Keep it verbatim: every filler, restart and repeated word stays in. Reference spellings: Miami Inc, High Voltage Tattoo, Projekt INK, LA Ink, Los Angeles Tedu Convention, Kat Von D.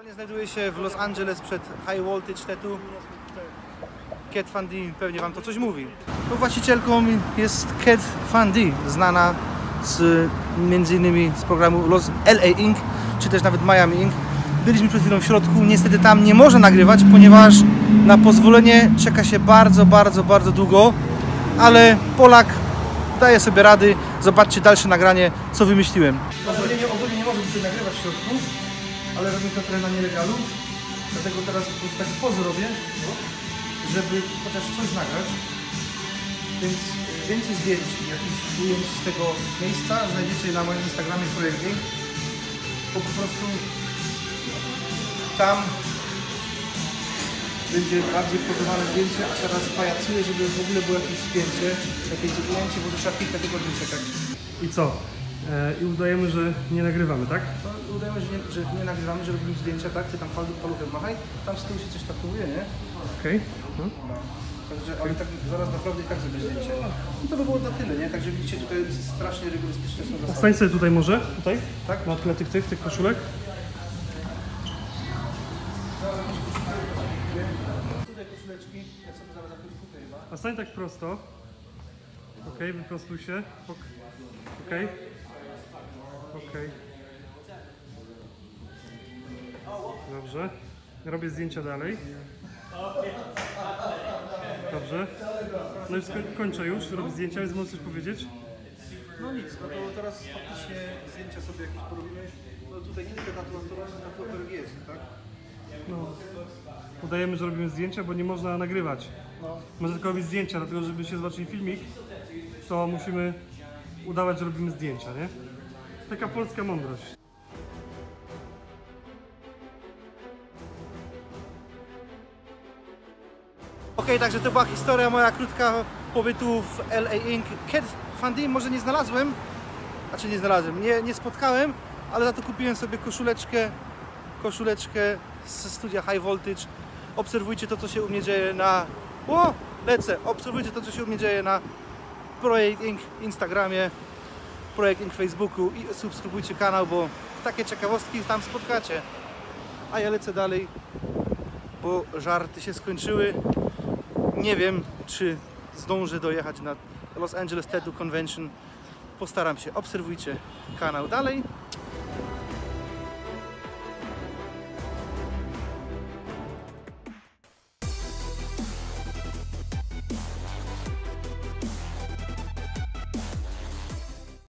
Aktualnie znajduję się w Los Angeles przed High Voltage Tattoo. Kat Von D, pewnie wam to coś mówi. No, właścicielką jest Kat Von D, znana z, między innymi z programu Los L A Ink, czy też nawet Miami Inc. Byliśmy przed chwilą w środku, niestety tam nie można nagrywać, ponieważ na pozwolenie czeka się bardzo, bardzo, bardzo długo, ale Polak daje sobie rady. Zobaczcie dalsze nagranie, co wymyśliłem. Pozwolenie ogólnie nie może tutaj nagrywać w środku, ale robimy to trochę na nielegalu, dlatego teraz po prostu taki pozór robię, żeby chociaż coś nagrać, więc więcej zdjęć i jakichś ujęć z tego miejsca znajdziecie na moim Instagramie Projekt INK, bo po prostu tam będzie bardziej podobane zdjęcie, a teraz pajacuję, żeby w ogóle było jakieś zdjęcie, jakieś ujęcie, bo to trzeba kilka tygodni czekać. I co? I udajemy, że nie nagrywamy, tak? No, udajemy, że nie, że nie nagrywamy, że robimy zdjęcia, tak? Ty tam paluchem machaj, tam z tyłu się coś tatuuje, nie? Okej. Okay. No. No. Także, ale tak zaraz naprawdę i tak zrobię zdjęcie. No to by było na tyle, nie? Także widzicie, tutaj strasznie rygorystyczne są zasady. Stań sobie tutaj może, tutaj? Tak? Na tle tych, tych, tych koszulek. Tutaj koszuleczki, ja sobie zaraz zapiszę tutaj, a stań tak prosto. Okej, okay, wyprostuj się. Okej. Okay. Okej. Okay. Dobrze. Robię zdjęcia dalej. Dobrze. No już kończę już, robię zdjęcia, więc możesz coś powiedzieć? No nic, no to teraz faktycznie zdjęcia sobie jakieś porobimy. No tutaj nie tylko tatuatura, ale tatuator jest, tak? No. Udajemy, że robimy zdjęcia, bo nie można nagrywać. No. Można tylko robić zdjęcia, dlatego żebyście zobaczyli filmik, to musimy udawać, że robimy zdjęcia, nie? Taka polska mądrość. Ok, także to była historia moja krótka pobytu w L A Ink. Kat Von D może nie znalazłem, znaczy nie znalazłem, nie, nie spotkałem, ale za to kupiłem sobie koszuleczkę, koszuleczkę z studia High Voltage. Obserwujcie to, co się u mnie dzieje na... O! Lecę! Obserwujcie to, co się u mnie dzieje na Projekt INK Instagramie, Projekt INK Facebooku i subskrybujcie kanał, bo takie ciekawostki tam spotkacie. A ja lecę dalej, bo żarty się skończyły. Nie wiem, czy zdążę dojechać na Los Angeles Tedu Convention. Postaram się. Obserwujcie kanał dalej.